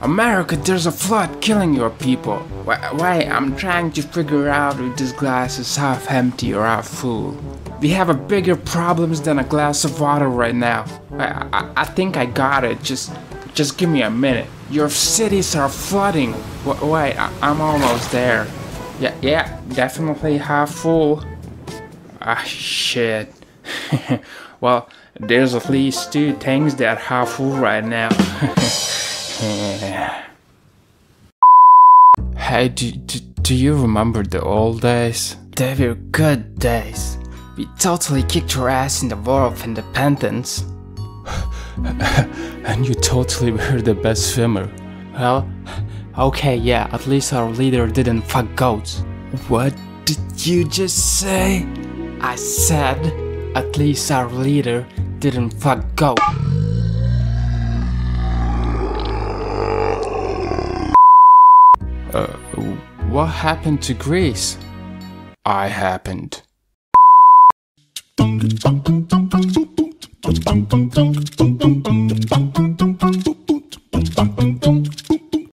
America, there's a flood killing your people. Wait, I'm trying to figure out if this glass is half empty or half full. We have a bigger problems than a glass of water right now. I think I got it. Just give me a minute. Your cities are flooding. Wait, I'm almost there. Yeah, definitely half full. Ah, shit. Well, there's at least two things that are half full right now. Yeah. Hey, do you remember the old days? They were good days. We totally kicked your ass in the War of Independence. And you totally were the best swimmer. Well, okay, yeah, at least our leader didn't fuck goats. What did you just say? I said, at least our leader didn't fuck goats. What happened to Greece? I happened.